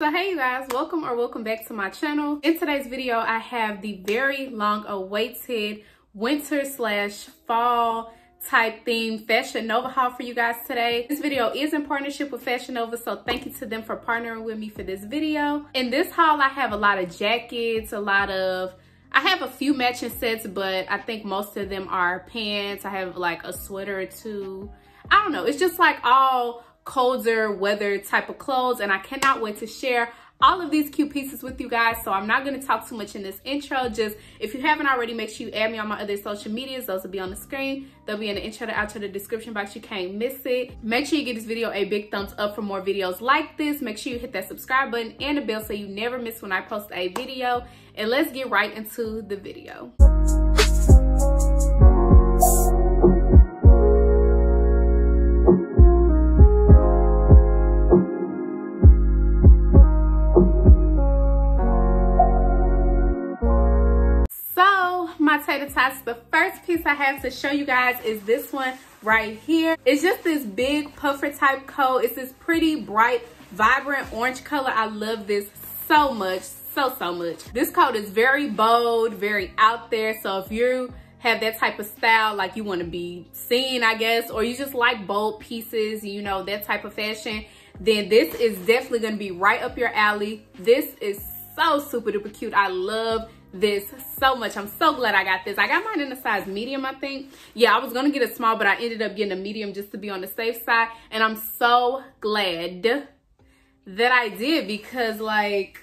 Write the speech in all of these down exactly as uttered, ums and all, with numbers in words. So hey you guys, welcome or welcome back to my channel. In today's video I have the very long awaited winter slash fall type theme Fashion Nova haul for you guys today. This video is in partnership with Fashion Nova, so thank you to them for partnering with me for this video. In this haul I have a lot of jackets, a lot of I have a few matching sets, but I think most of them are pants. I have like a sweater or two. I don't know, it's just like all colder weather type of clothes, and I cannot wait to share all of these cute pieces with you guys. So I'm not going to talk too much in this intro. Just if you haven't already, make sure you add me on my other social medias. Those will be on the screen, they'll be in the intro, the outro, the description box. You can't miss it. Make sure you give this video a big thumbs up for more videos like this. Make sure you hit that subscribe button and the bell so you never miss when I post a video, and let's get right into the video. The first piece I have to show you guys is this one right here. It's just this big puffer type coat. It's this pretty bright vibrant orange color. I love this so much, so so much. This coat is very bold, very out there, so if you have that type of style, like you want to be seen, I guess, or you just like bold pieces, you know, that type of fashion, then this is definitely going to be right up your alley. This is so super duper cute. I love this so much. I'm so glad I got this. I got mine in a size medium, I think. Yeah, I was gonna get a small, but I ended up getting a medium just to be on the safe side, and I'm so glad that I did, because like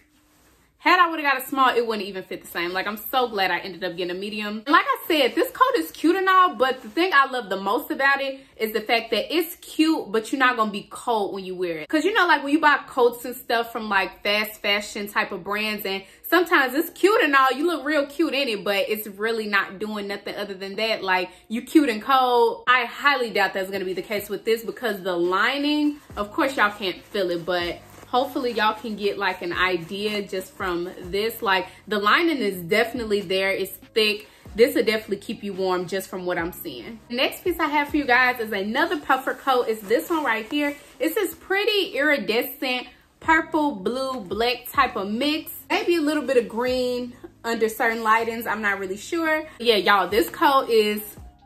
had I would have got a small, it wouldn't even fit the same. Like I'm so glad I ended up getting a medium. Like I said, this coat is cute and all, but the thing I love the most about it is the fact that it's cute, but you're not gonna be cold when you wear it. Cause you know, like when you buy coats and stuff from like fast fashion type of brands, and sometimes it's cute and all, you look real cute in it, but it's really not doing nothing other than that. Like you cute and cold. I highly doubt that's gonna be the case with this, because the lining, of course y'all can't feel it, but hopefully y'all can get like an idea just from this. Like the lining is definitely there, it's thick. This will definitely keep you warm just from what I'm seeing. The next piece I have for you guys is another puffer coat. It's this one right here. It's this pretty iridescent purple, blue, black type of mix. Maybe a little bit of green under certain lightings, I'm not really sure. Yeah, y'all, this coat is,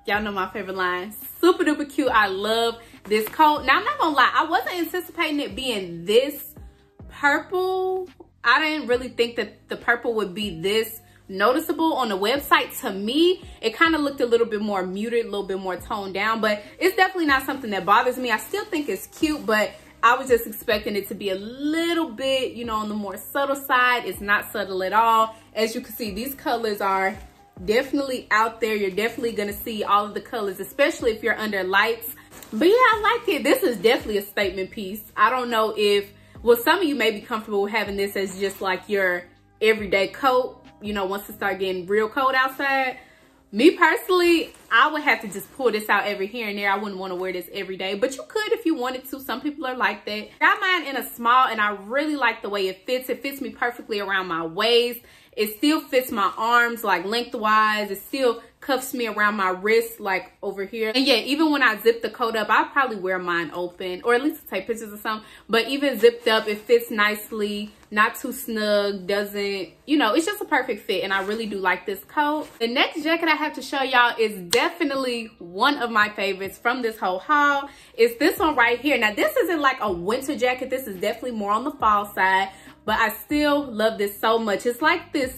y'all know my favorite line, super duper cute. I love this coat. Now I'm not gonna lie, I wasn't anticipating it being this purple. I didn't really think that the purple would be this noticeable on the website. To me, it kind of looked a little bit more muted, a little bit more toned down, but it's definitely not something that bothers me. I still think it's cute, but I was just expecting it to be a little bit, you know, on the more subtle side. It's not subtle at all. As you can see, these colors are definitely out there. You're definitely gonna see all of the colors, especially if you're under lights. But yeah, I like it. This is definitely a statement piece. I don't know if Well, some of you may be comfortable with having this as just like your everyday coat, you know, once it starts getting real cold outside. Me personally, I would have to just pull this out every here and there. I wouldn't want to wear this every day, but you could if you wanted to. Some people are like that. Got mine in a small, and I really like the way it fits. It fits me perfectly around my waist. It still fits my arms like lengthwise. It still cuffs me around my wrist like over here. And yeah, even when I zip the coat up, I'll probably wear mine open, or at least take pictures or something. But even zipped up, it fits nicely, not too snug, doesn't, you know, it's just a perfect fit, and I really do like this coat. The next jacket I have to show y'all is definitely one of my favorites from this whole haul. It's this one right here. Now this isn't like a winter jacket, this is definitely more on the fall side, but I still love this so much. It's like this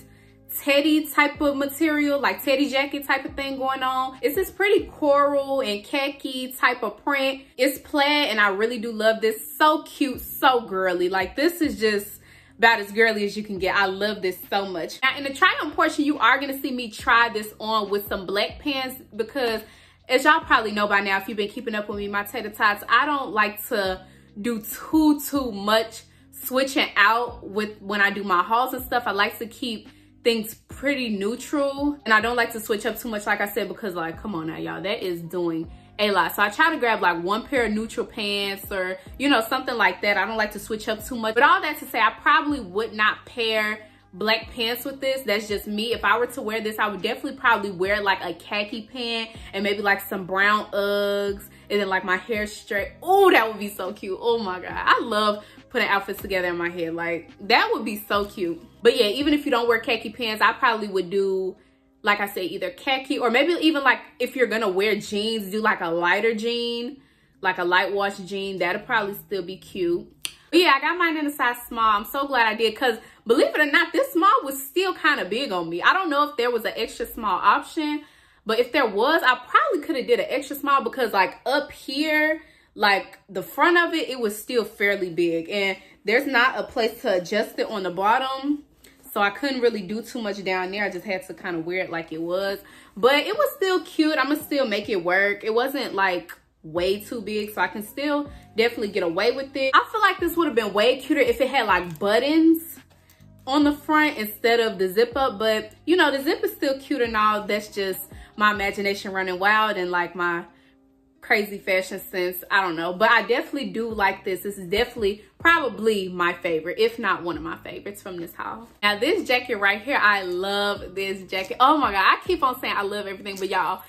teddy type of material, like teddy jacket type of thing going on. It's this pretty coral and khaki type of print. It's plaid, and I really do love this. So cute, so girly. Like this is just about as girly as you can get. I love this so much. Now in the try on portion, you are gonna see me try this on with some black pants, because as y'all probably know by now, if you've been keeping up with me, my tater tots, I don't like to do too too much switching out with when I do my hauls and stuff. I like to keep things pretty neutral, and I don't like to switch up too much, like I said, because like, come on now y'all, that is doing a lot. So I try to grab like one pair of neutral pants, or you know, something like that. I don't like to switch up too much. But all that to say, I probably would not pair black pants with this. That's just me. If I were to wear this, I would definitely probably wear like a khaki pant and maybe like some brown Uggs, and then like my hair straight. Oh, that would be so cute. Oh my god, I love putting outfits together in my head. Like, that would be so cute. But yeah, even if you don't wear khaki pants, I probably would do, like I said, either khaki, or maybe even like if you're gonna wear jeans, do like a lighter jean, like a light wash jean. That'll probably still be cute. But yeah, I got mine in a size small. I'm so glad I did, because believe it or not, this small was still kind of big on me. I don't know if there was an extra small option, but if there was, I probably could have did an extra small, because like up here, like the front of it, it was still fairly big, and there's not a place to adjust it on the bottom. So I couldn't really do too much down there. I just had to kind of wear it like it was. But it was still cute. I'm going to still make it work. It wasn't like way too big, so I can still definitely get away with it. I feel like this would have been way cuter if it had like buttons on the front instead of the zip up. But you know, the zip is still cute and all. That's just my imagination running wild and like my crazy fashion sense. I don't know, but I definitely do like this. This is definitely probably my favorite, if not one of my favorites from this haul. Now this jacket right here, I love this jacket. Oh my god, I keep on saying I love everything, but y'all,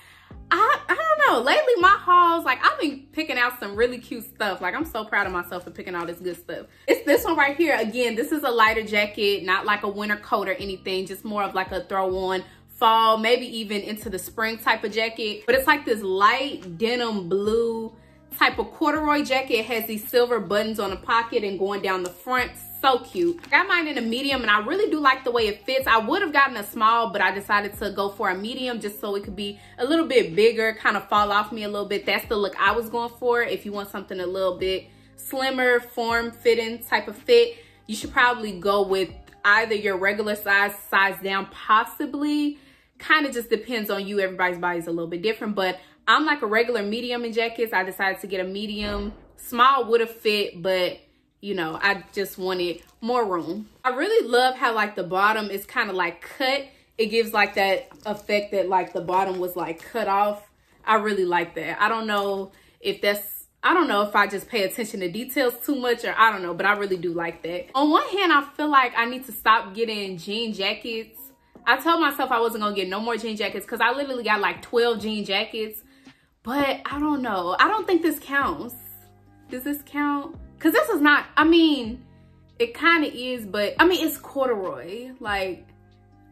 I, I don't know, lately my hauls, like I've been picking out some really cute stuff. Like I'm so proud of myself for picking all this good stuff. It's this one right here. Again, this is a lighter jacket, not like a winter coat or anything, just more of like a throw on fall, maybe even into the spring type of jacket. But it's like this light denim blue type of corduroy jacket. It has these silver buttons on the pocket and going down the front. So cute. I got mine in a medium, and I really do like the way it fits. I would have gotten a small, but I decided to go for a medium just so it could be a little bit bigger, kind of fall off me a little bit. That's the look I was going for. If you want something a little bit slimmer, form-fitting type of fit, you should probably go with either your regular size, size down possibly. Kind of just depends on you. Everybody's body is a little bit different, but I'm like a regular medium in jackets. I decided to get a medium. Small would have fit, but you know, I just wanted more room. I really love how like the bottom is kind of like cut. It gives like that effect that like the bottom was like cut off. I really like that. I don't know if that's, I don't know if I just pay attention to details too much, or I don't know, but I really do like that. On one hand, I feel like I need to stop getting jean jackets. I told myself I wasn't gonna get no more jean jackets, because I literally got like twelve jean jackets, but I don't know. I don't think this counts. Does this count? Because this is not, I mean, it kind of is, but I mean, it's corduroy. Like,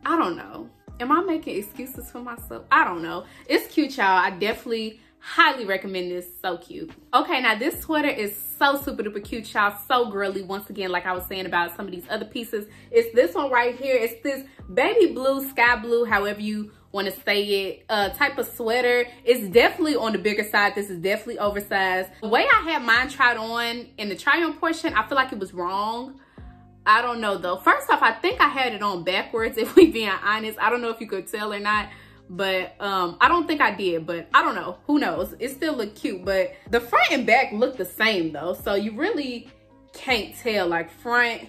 I don't know. Am I making excuses for myself? I don't know. It's cute, y'all. I definitely highly recommend this. So cute. Okay, now this sweater is so super duper cute, y'all. So girly. Once again, like I was saying about some of these other pieces, it's this one right here. It's this baby blue, sky blue, however you want to say it, uh type of sweater. It's definitely on the bigger side. This is definitely oversized. The way I had mine tried on in the try on portion, I feel like it was wrong. I don't know though. First off, I think I had it on backwards, if we being honest. I don't know if you could tell or not, but um I don't think I did, but I don't know, who knows. It still looked cute, but the front and back look the same though, so you really can't tell, like front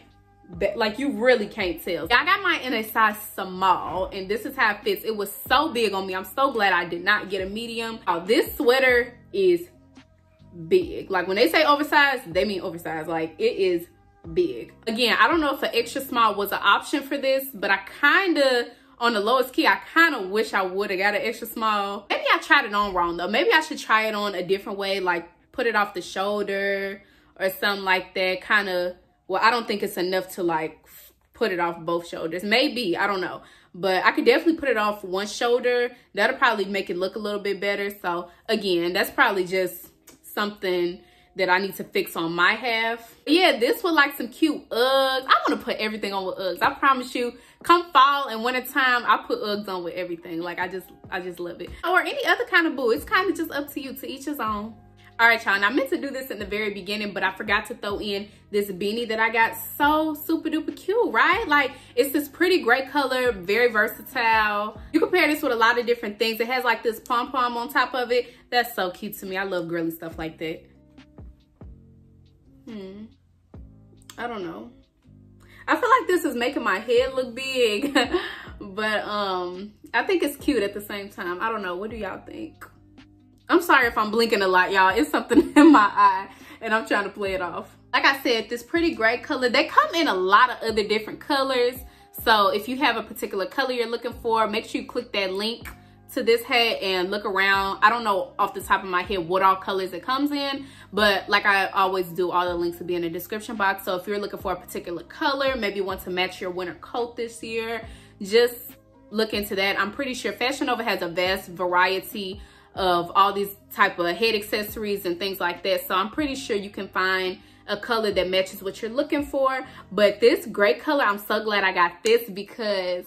back, like you really can't tell. I got mine in a size small, and this is how it fits. It was so big on me. I'm so glad I did not get a medium. Oh, this sweater is big. Like when they say oversized, they mean oversized. Like it is big. Again, I don't know if an extra small was an option for this, but I kind of, on the lowest key, I kind of wish I would have got an extra small. Maybe I tried it on wrong though. Maybe I should try it on a different way, like put it off the shoulder or something like that. Kind of, well, I don't think it's enough to like put it off both shoulders. Maybe, I don't know. But I could definitely put it off one shoulder. That'll probably make it look a little bit better. So again, that's probably just something that I need to fix on my half. But yeah, this with like some cute Uggs. I want to put everything on with Uggs. I promise you, come fall and winter time, I put Uggs on with everything. Like I just, I just love it. Or any other kind of boo. It's kind of just up to you. To each his own. All right, y'all. And I meant to do this in the very beginning, but I forgot to throw in this beanie that I got. So super duper cute, right? Like it's this pretty gray color, very versatile. You compare this with a lot of different things. It has like this pom pom on top of it. That's so cute to me. I love girly stuff like that. Hmm. I don't know. I feel like this is making my head look big, but um, I think it's cute at the same time. I don't know. What do y'all think? I'm sorry if I'm blinking a lot, y'all. It's something in my eye, and I'm trying to play it off. Like I said, this pretty gray color. They come in a lot of other different colors, so if you have a particular color you're looking for, make sure you click that link to this hat and look around. I don't know off the top of my head what all colors it comes in, but like I always do, all the links will be in the description box. So if you're looking for a particular color, maybe you want to match your winter coat this year, just look into that. I'm pretty sure Fashion Nova has a vast variety of all these type of head accessories and things like that, so I'm pretty sure you can find a color that matches what you're looking for. But this gray color, I'm so glad I got this because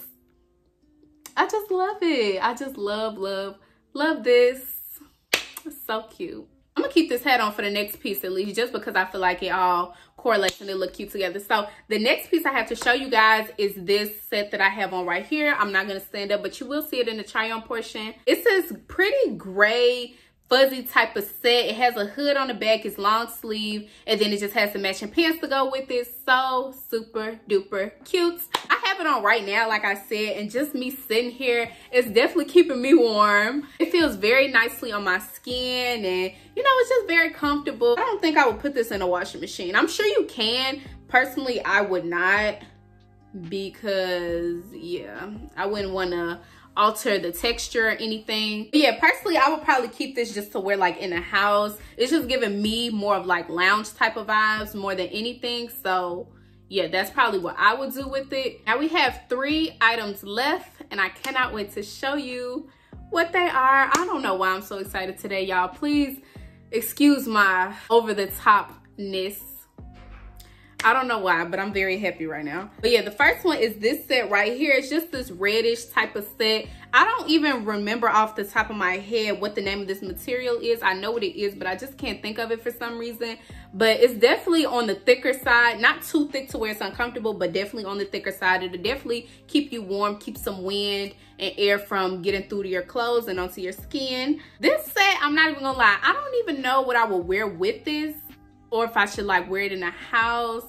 I just love it. I just love, love, love this. It's so cute. I'm gonna keep this hat on for the next piece at least, just because I feel like it all correlates and it look cute together. So the next piece I have to show you guys is this set that I have on right here. I'm not gonna stand up, but you will see it in the try on portion. It's this pretty gray fuzzy type of set. It has a hood on the back, it's long sleeve, and then it just has some matching pants to go with it. So super duper cute. I have it on right now, like I said, and just me sitting here, it's definitely keeping me warm. It feels very nicely on my skin, and you know, it's just very comfortable. I don't think I would put this in a washing machine. I'm sure you can. Personally, I would not, because yeah, I wouldn't want to alter the texture or anything. But yeah, personally, I would probably keep this just to wear like in a house. It's just giving me more of like lounge type of vibes more than anything. So yeah, that's probably what I would do with it. Now we have three items left and I cannot wait to show you what they are. I don't know why I'm so excited today, y'all. Please excuse my over the topness. I don't know why, but I'm very happy right now. But yeah, the first one is this set right here. It's just this reddish type of set. I don't even remember off the top of my head what the name of this material is. I know what it is, but I just can't think of it for some reason. But it's definitely on the thicker side. Not too thick to where it's uncomfortable, but definitely on the thicker side. It'll definitely keep you warm, keep some wind and air from getting through to your clothes and onto your skin. This set, I'm not even gonna lie, I don't even know what I would wear with this, or if I should like wear it in the house.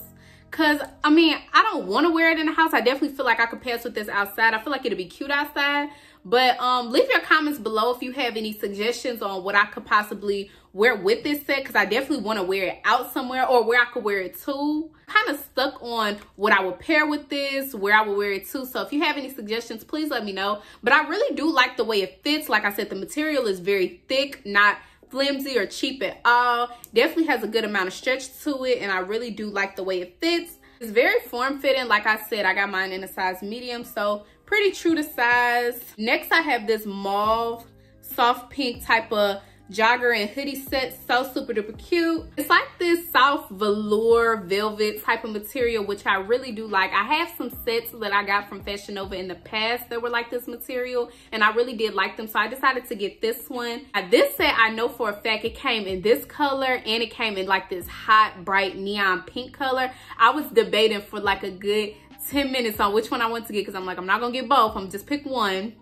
Cause I mean, I don't want to wear it in the house. I definitely feel like I could pass with this outside. I feel like it'll be cute outside. But um, leave your comments below if you have any suggestions on what I could possibly wear with this set, because I definitely want to wear it out somewhere, or where I could wear it to. Kind of stuck on what I would pair with this, where I would wear it to. So if you have any suggestions, please let me know. But I really do like the way it fits. Like I said, the material is very thick, not flimsy or cheap at all. Definitely has a good amount of stretch to it, and I really do like the way it fits. It's very form-fitting. Like I said, I got mine in a size medium, so pretty true to size. Next, I have this mauve soft pink type of jogger and hoodie set. So super duper cute. It's like this soft velour velvet type of material, which I really do like. I have some sets that I got from Fashion Nova in the past that were like this material, and I really did like them, so I decided to get this one. Now, this set, I know for a fact it came in this color, and it came in like this hot bright neon pink color. I was debating for like a good ten minutes on which one I wanted to get, because I'm like, I'm not gonna get both, I'm just pick one.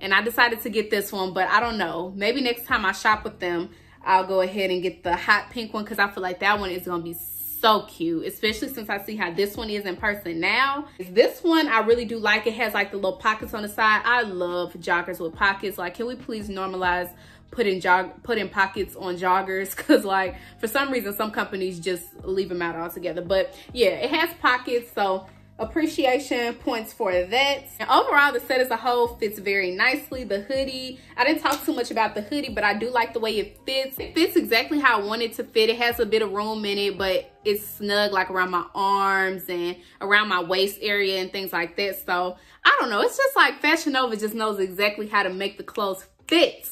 And I decided to get this one, but I don't know. Maybe next time I shop with them, I'll go ahead and get the hot pink one, because I feel like that one is going to be so cute, especially since I see how this one is in person now. This one, I really do like. It has like the little pockets on the side. I love joggers with pockets. Like, can we please normalize putting jog putting pockets on joggers? Because like, for some reason, some companies just leave them out altogether. But yeah, it has pockets, so appreciation points for that. And overall, the set as a whole fits very nicely. The hoodie, I didn't talk too much about the hoodie, but I do like the way it fits. It fits exactly how I want it to fit. It has a bit of room in it, but it's snug like around my arms and around my waist area and things like that. So I don't know, it's just like Fashion Nova just knows exactly how to make the clothes fit.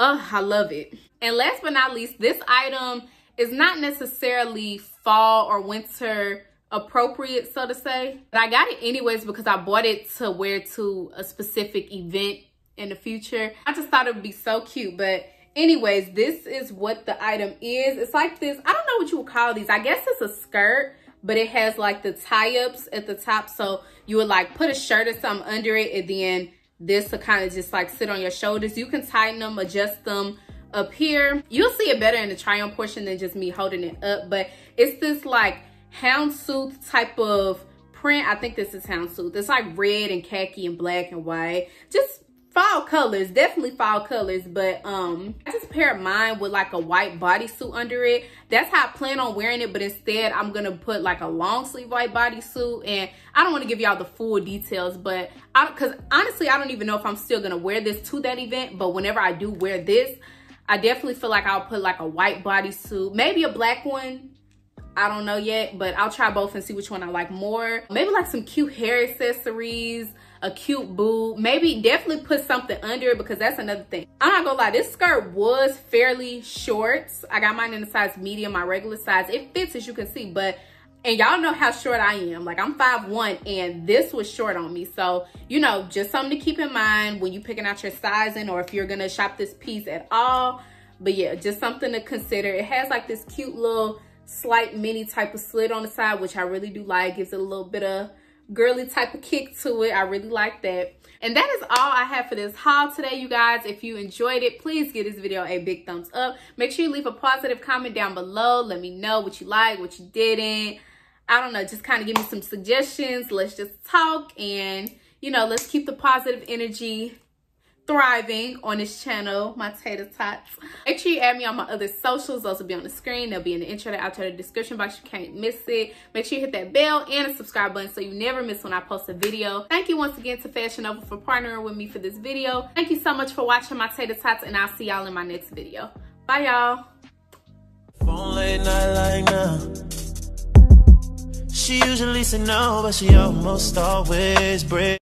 Oh, I love it. And last but not least, this item is not necessarily fall or winter appropriate, so to say, but I got it anyways because I bought it to wear to a specific event in the future. I just thought it would be so cute. But anyways, this is what the item is. It's like this, I don't know what you would call these, I guess it's a skirt, but it has like the tie-ups at the top, so you would like put a shirt or something under it, and then this to kind of just like sit on your shoulders. You can tighten them, adjust them up here. You'll see it better in the try on portion than just me holding it up. But it's this like houndstooth type of print. I think this is houndstooth. It's like red and khaki and black and white. Just fall colors, definitely fall colors, but um I just paired mine with like a white bodysuit under it. That's how I plan on wearing it, but instead I'm gonna put like a long sleeve white bodysuit. And I don't want to give y'all the full details, but I because honestly I don't even know if I'm still gonna wear this to that event, but whenever I do wear this, I definitely feel like I'll put like a white bodysuit, maybe a black one. I don't know yet, but I'll try both and see which one I like more. Maybe like some cute hair accessories, a cute boob. Maybe definitely put something under it, because that's another thing. I'm not gonna lie, this skirt was fairly short. I got mine in the size medium, my regular size. It fits, as you can see, but, and y'all know how short I am. Like, I'm five one, and this was short on me. So, you know, just something to keep in mind when you picking out your sizing, or if you're gonna shop this piece at all. But yeah, just something to consider. It has like this cute little slight mini type of slit on the side, which I really do like. Gives it a little bit of girly type of kick to it. I really like that. And that is all I have for this haul today, you guys. If you enjoyed it, please give this video a big thumbs up. Make sure you leave a positive comment down below. Let me know what you like, what you didn't. I don't know, just kind of give me some suggestions. Let's just talk, and you know, let's keep the positive energy thriving on this channel, my tater tots. Make sure you add me on my other socials. Those will be on the screen. They'll be in the intro, the outro, the description box. You can't miss it. Make sure you hit that bell and the subscribe button so you never miss when I post a video. Thank you once again to Fashion Nova for partnering with me for this video. Thank you so much for watching, my tater tots, and I'll see y'all in my next video. Bye, y'all. Phone late night like now. She usually said no, but she almost always breaks.